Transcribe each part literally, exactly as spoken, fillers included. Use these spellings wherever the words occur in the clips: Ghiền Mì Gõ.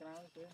Trao tới.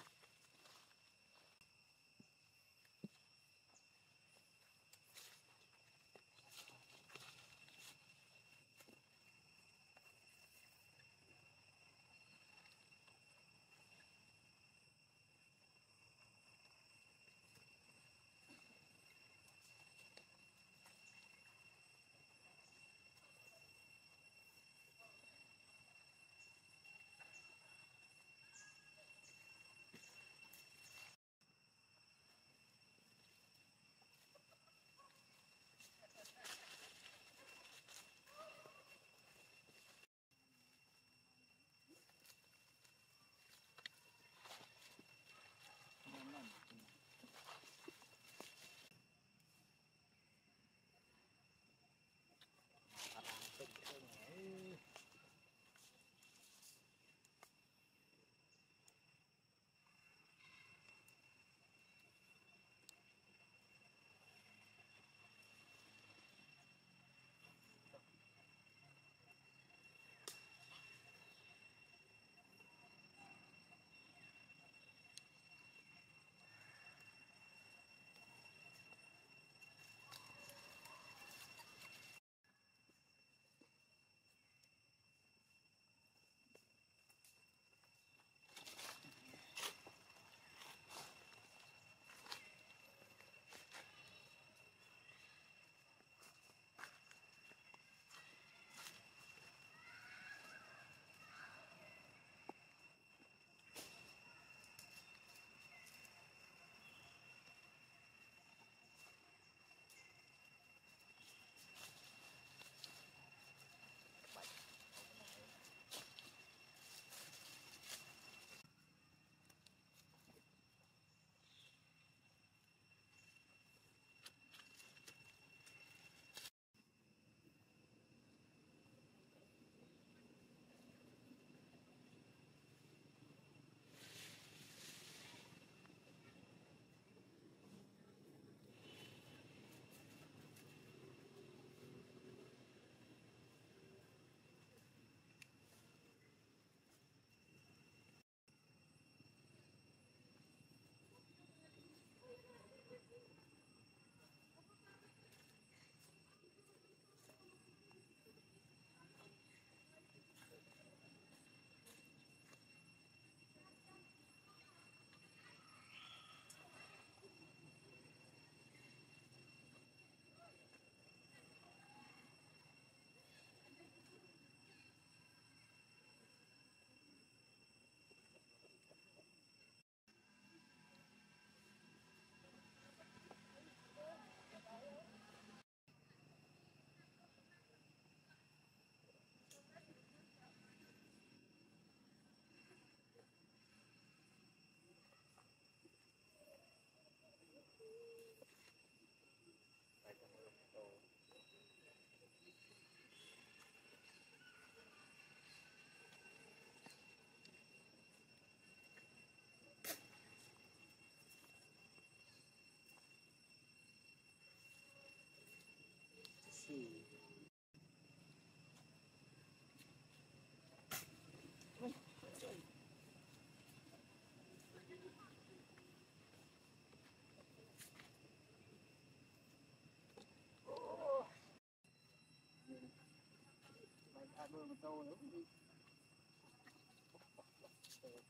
Tôi cũng đi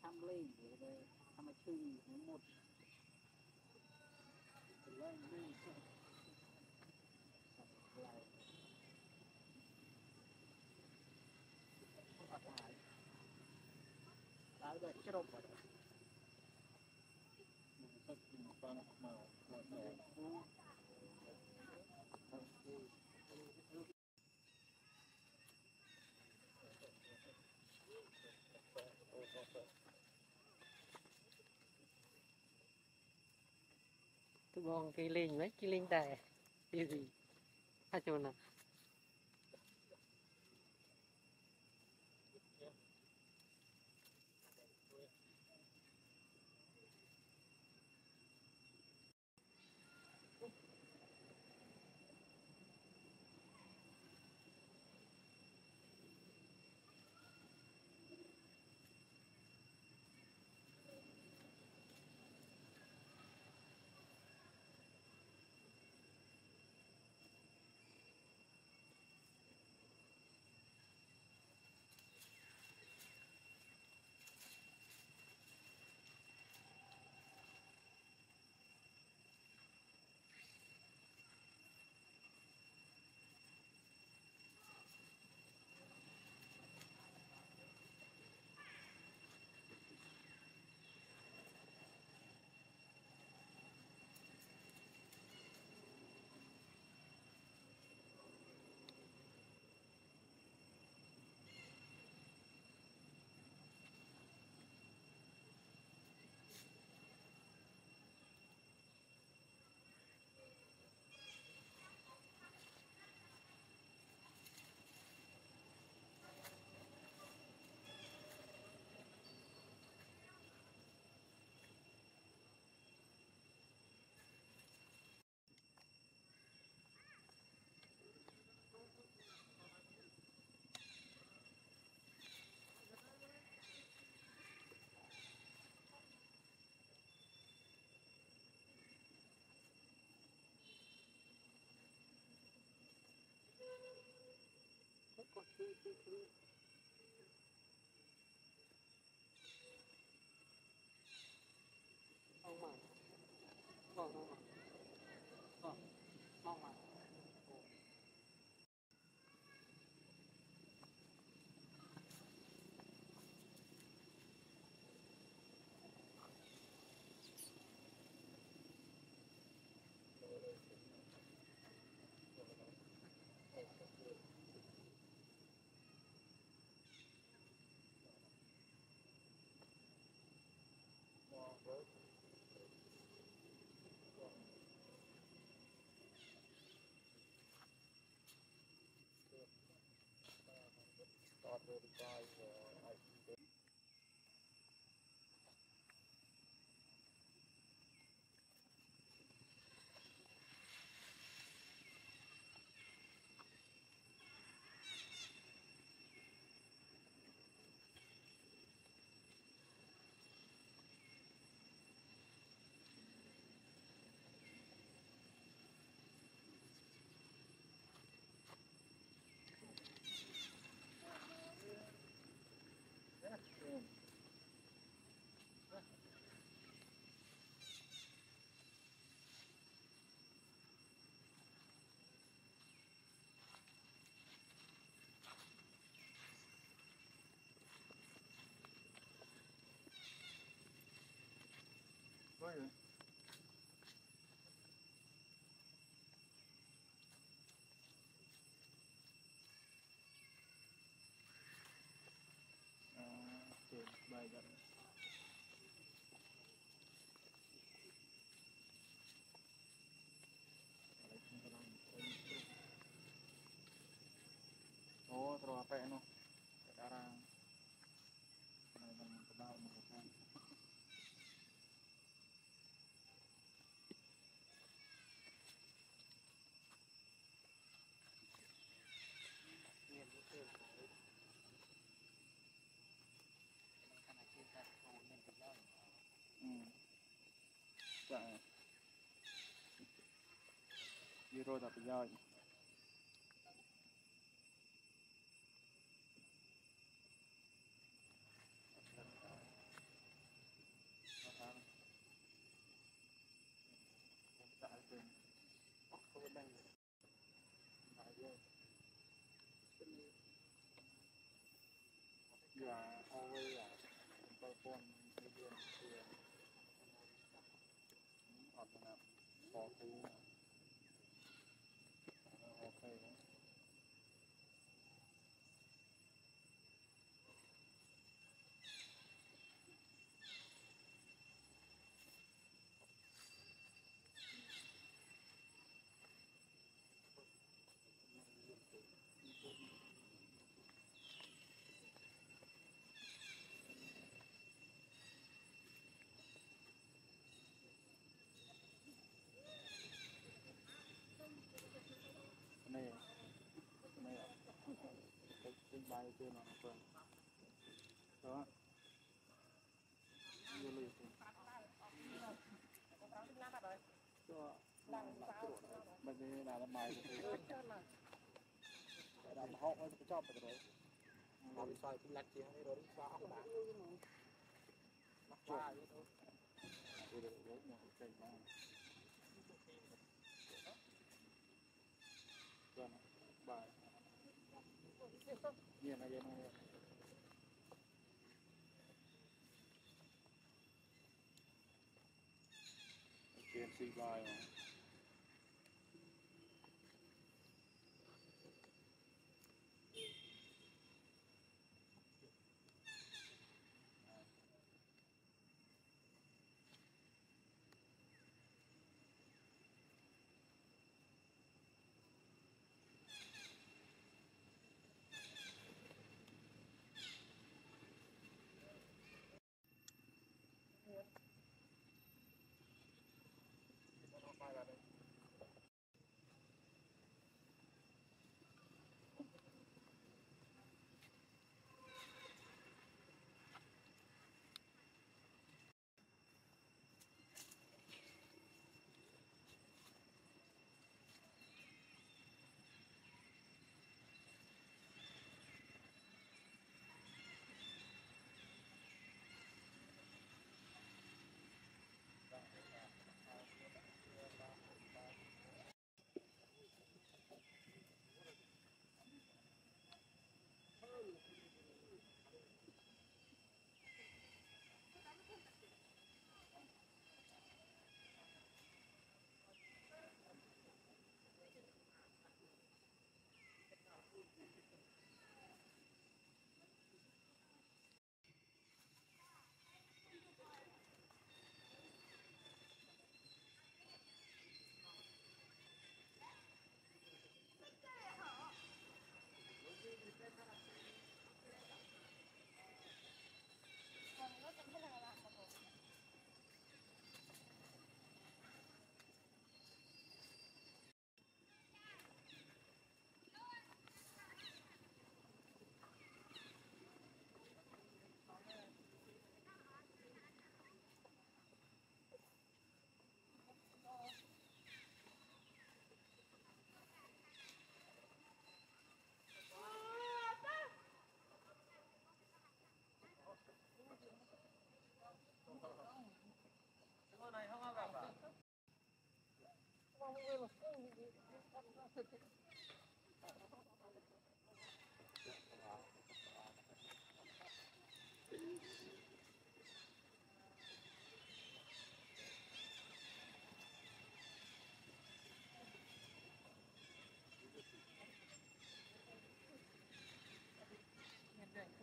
thăm lên để thăm chung một lên đi lại không phải lại đây cái đâu vậy mình sẽ tìm con màu màu màu Bong cái linh mấy cái linh tài cái gì ha chôn à Ông mày, vâng ông mày, vâng, mong mày. Right. Bye, guys. Oh, terlalu apa ya, no? Sekarang memang kebal, maksudnya. Rồi tập rồi. You are always performing videos. Bài kia nó còn đó vô lì cho mình là làm bài làm họ mới cho được đấy làm xoay cũng lật kia đấy rồi xoay học lại mắc qua đấy thôi rồi được đấy mà chạy mà rồi bài Bien, allá no hay. Can't see by on. Hãy subscribe cho kênh Ghiền Mì Gõ để không bỏ lỡ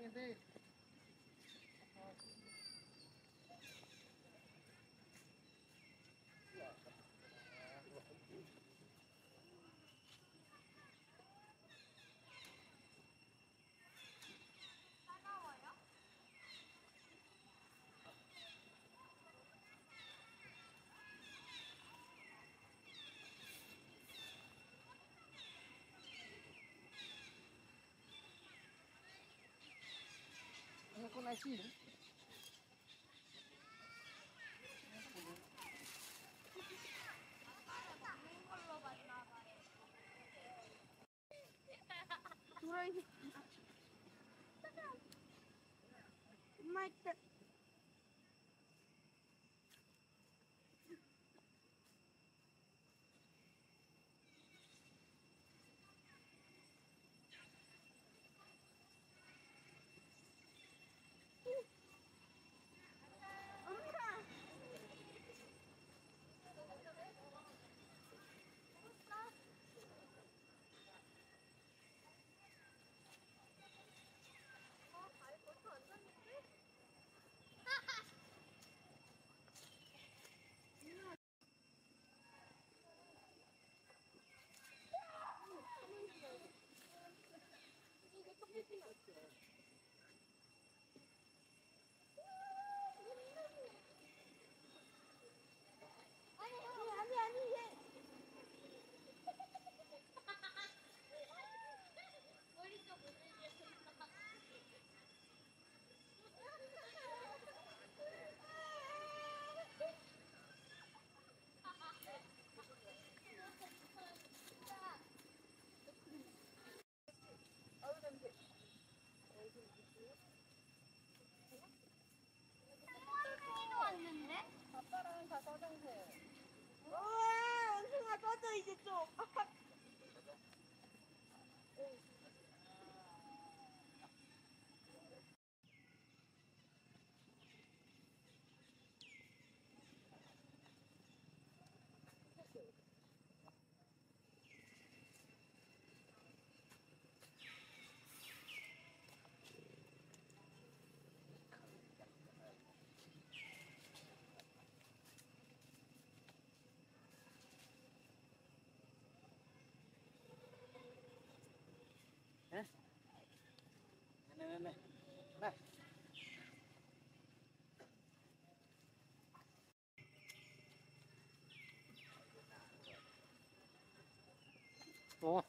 Indeed. Con này xin Hả? Này này này. Này. Ủa.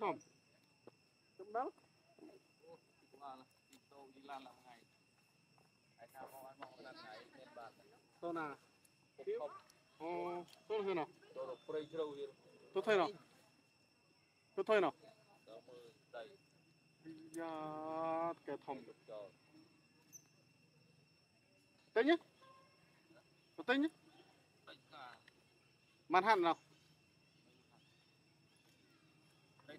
cái thòng chấm đó. Tôi là thiếu ô tôi thế nào tôi thấy nào tôi thấy nào ra cái thòng tên nhé tên nhé mặt hạn nào đấy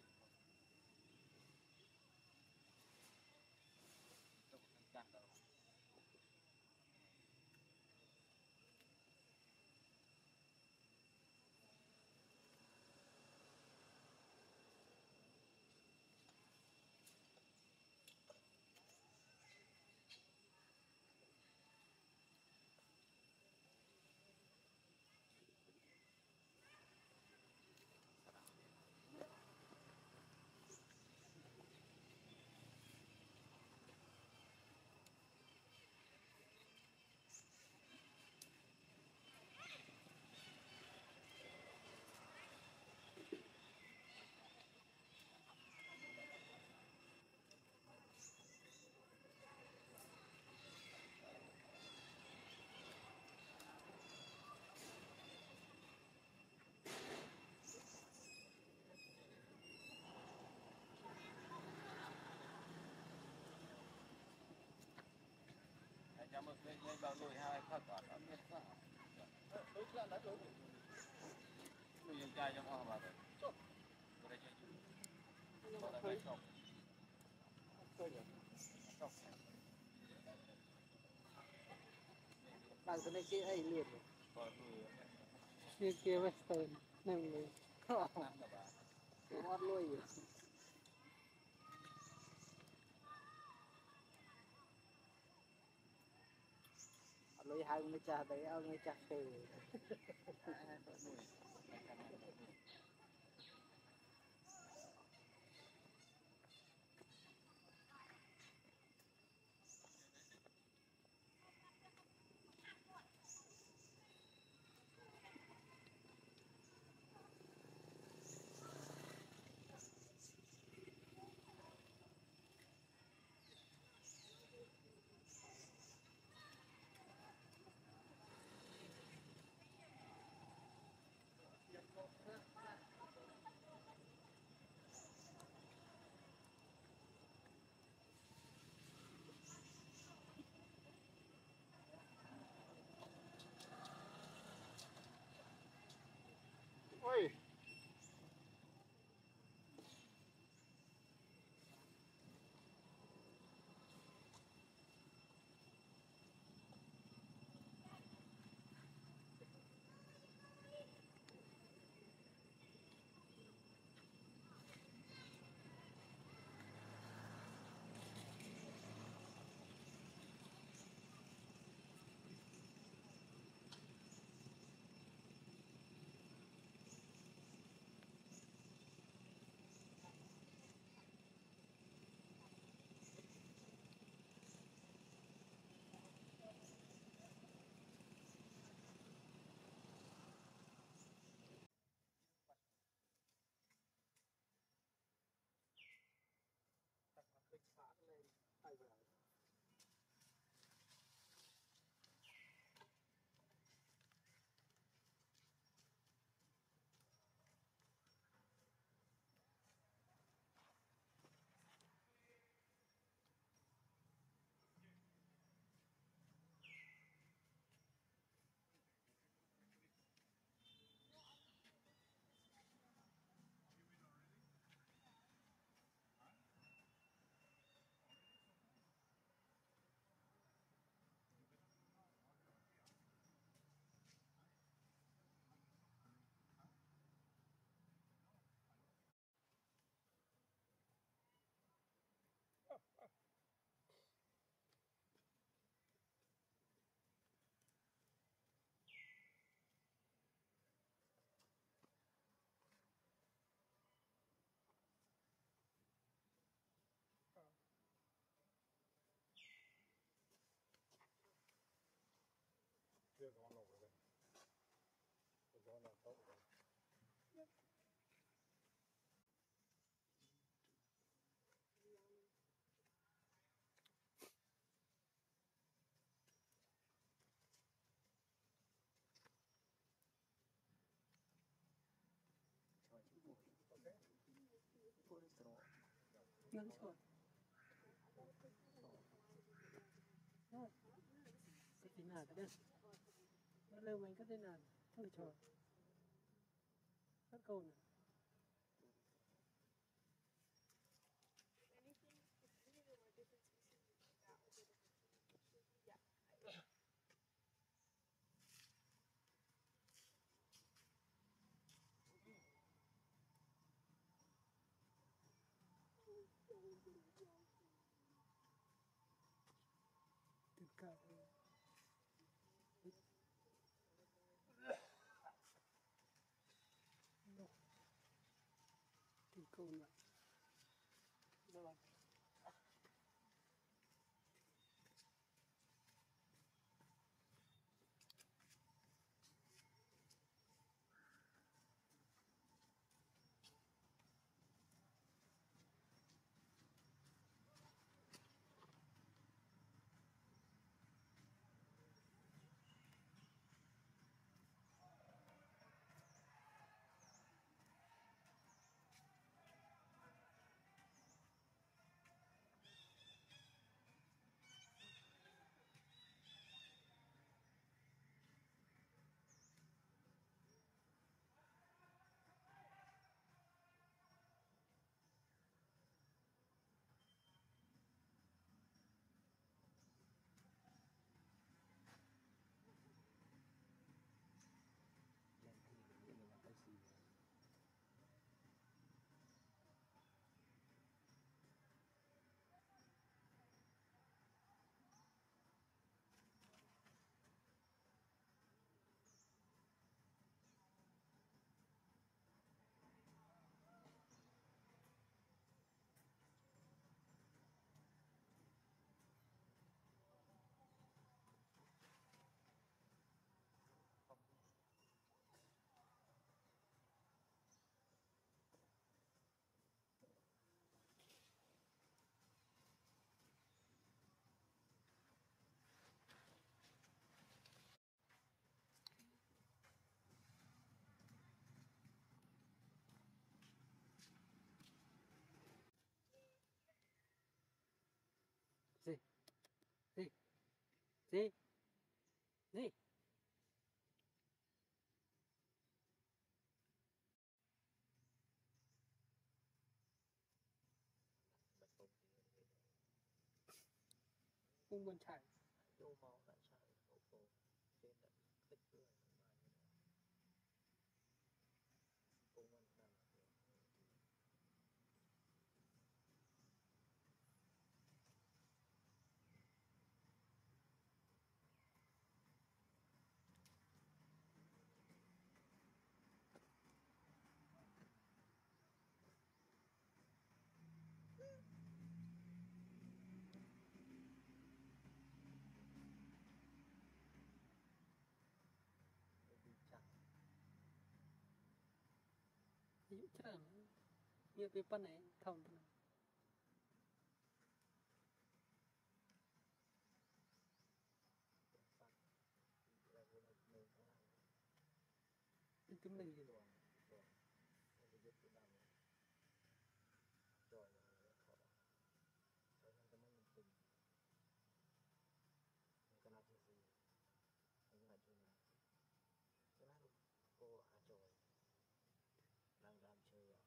lên vào rồi hai phát toàn lắm đấy đối là đã đối mình trai cho họ vào rồi chốt rồi chơi chơi rồi lại xong chơi rồi xong bạn con này kia hay liền kia kia western nem này khó mót lui rồi lấy hai người cha đấy ông người cha từ is on over there. It's on on top of there. Yep. Okay? Put it through. No, it's good. Cái gì nào đấy, nó lên mình có thế nào, thôi trời, rất câu này. Từ cả thì câu này đó là Sí, sí, sí, sí. Un buen chai. Vô máu đã chai ô tô trên đất tích cười mà như thế này. Cô ngân đang là thế. Dữ chả như cái bắn này thầm bắn này. Cái cái này rồi. Rồi khó đó. Rồi nó mới mình tìm. Cái nào gì? Anh là chuyện này. Cái nào cô à trời. Đang làm chơi à?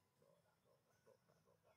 Cái khơi đó đó đó đó đó đó đó.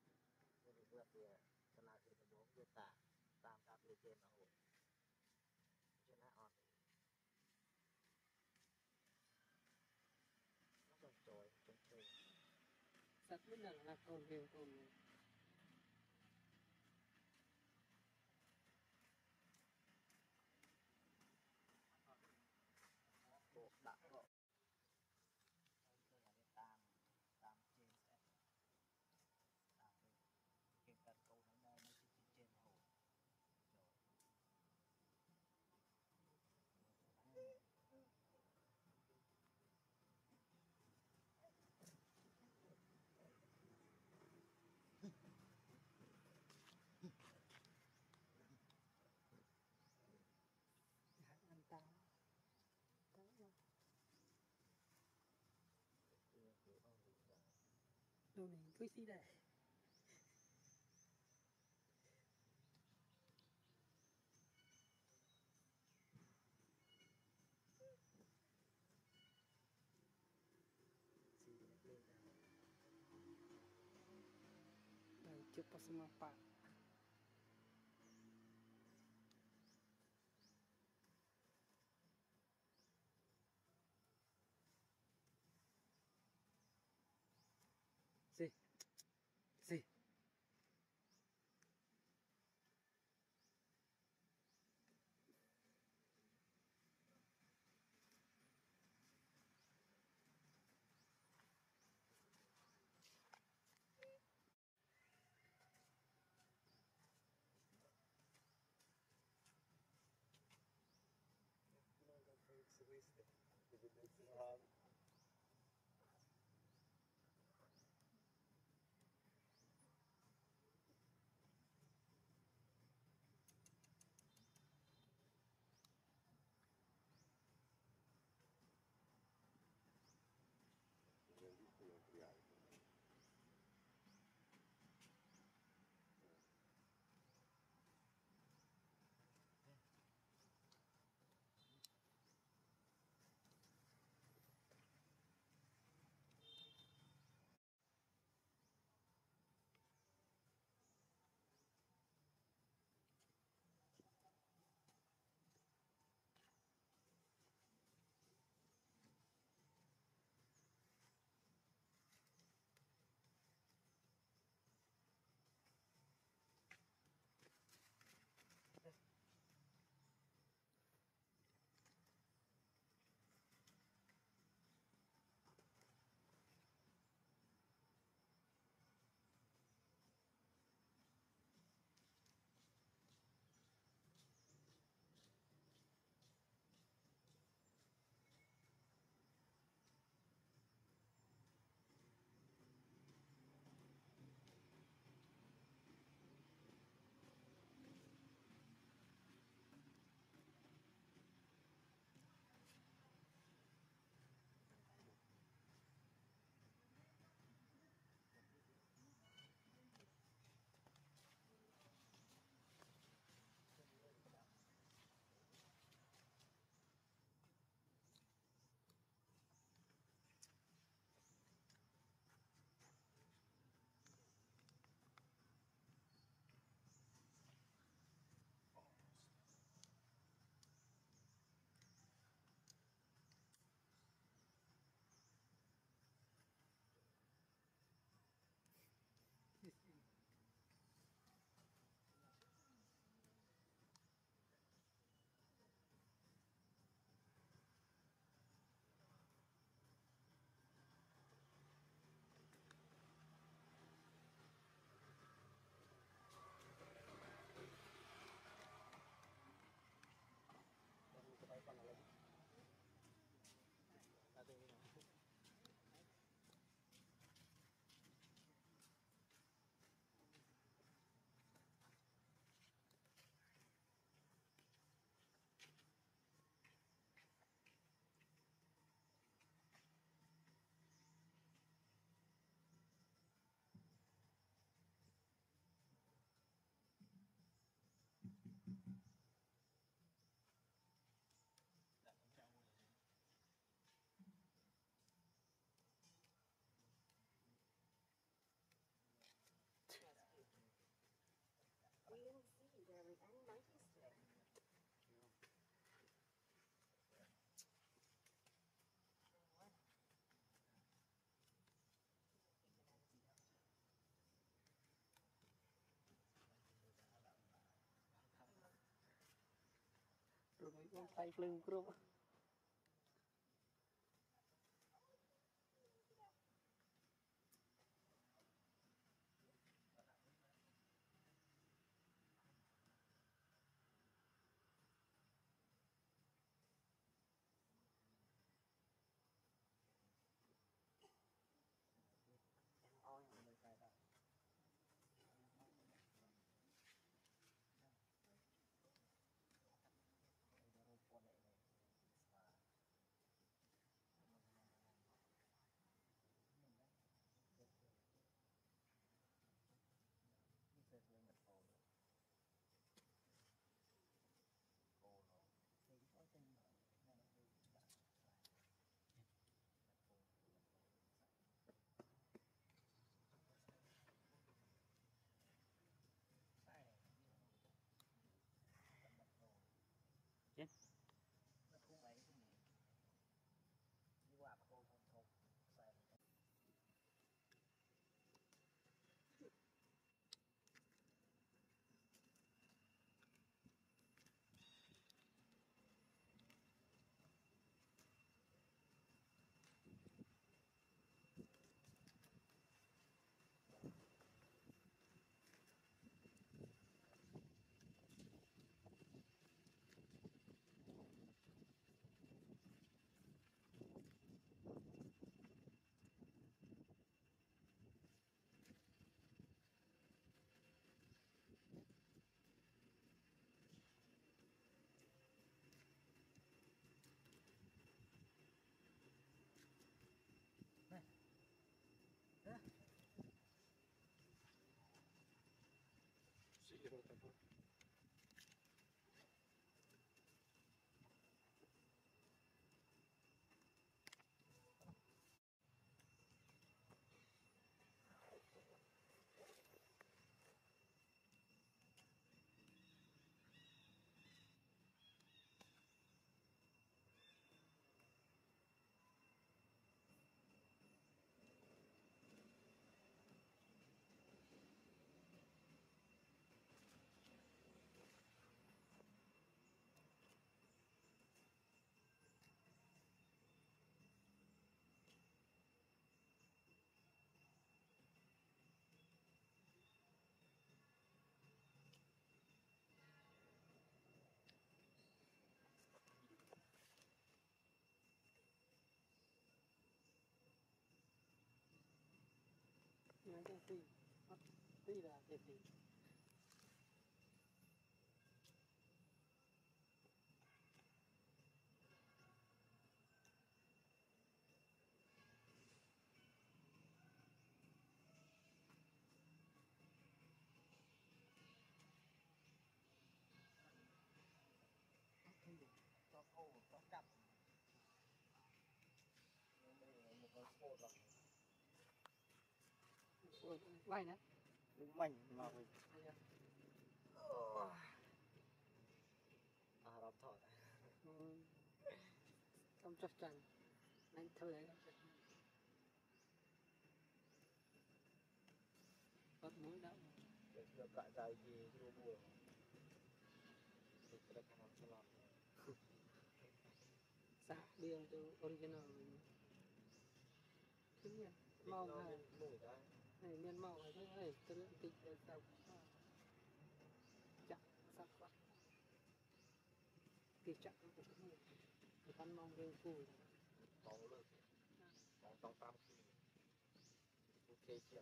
mình vượt thì là cái là cái bóng vượt tả, tam cao pi trên là ổn. Cho nên on Mình là là con hiền con này. Bộ bạc bộ. Tam tam trên sẽ tam trên cần câu nó nơi nó trên hồ. Ăn táo táo không? Đồ này tôi xí đẻ. Chưa có xem phạt. Sí. Sí. tay lưng cướp chết sí, yo tampoco. Hãy subscribe cho kênh Ghiền Mì Gõ để không bỏ lỡ những video hấp dẫn. Quay nữa đúng mình mà mình à đọc thổi không chắc chắn anh thôi đấy bắt mũi đau được cãi dài gì vô buồn được đặt hàng cho lọt sạc biên cho original chứng nhận mau này này miên màu này này tôi lượng tịch được tàu chặt sắc quá kỳ chặt cũng người con mong đều phù tàu lực tàu tàu tam ok chưa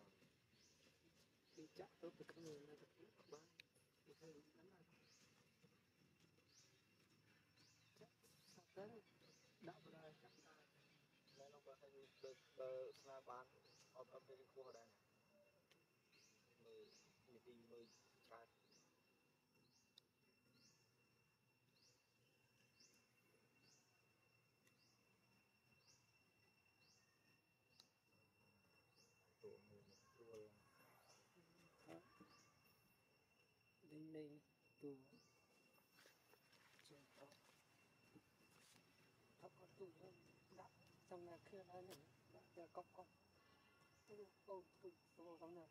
kỳ chặt tốt được cái người này được bán được cái người bán này chặt sắc thế đạo đời chặt đời này nó có thể được được là bán ở ở bên khu ở đây này mười mười đi mười trái tổ mười một tuổi đến đây tù trên đó thấp con tù hơn đắp xong là kia là này giờ cọc cọc ô tụ tụ xong là này